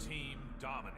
team dominates.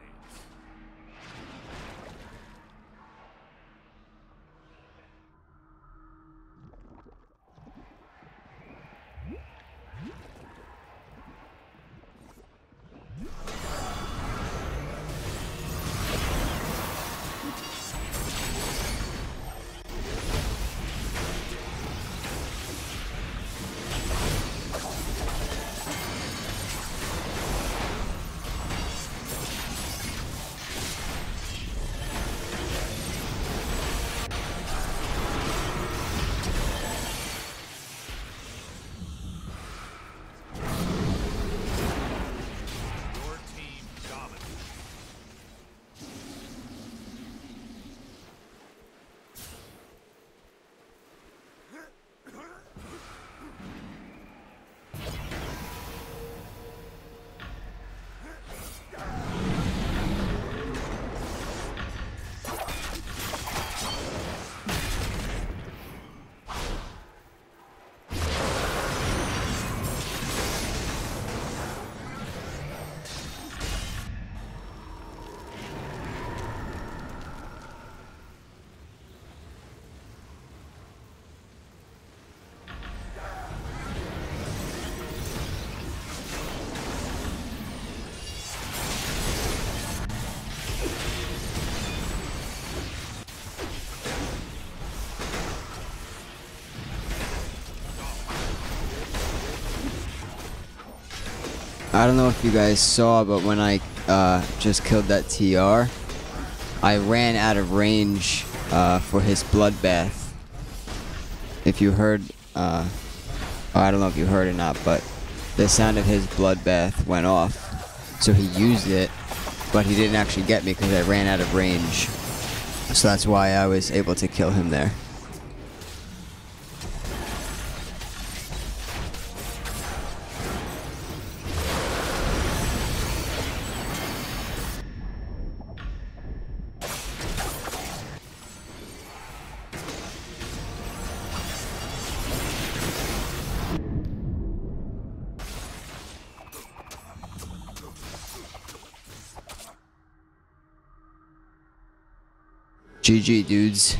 I don't know if you guys saw, but when I just killed that TR, I ran out of range for his bloodbath. If you heard, I don't know if you heard or not, but the sound of his bloodbath went off. So he used it, but he didn't actually get me because I ran out of range. So that's why I was able to kill him there. GG Dudes.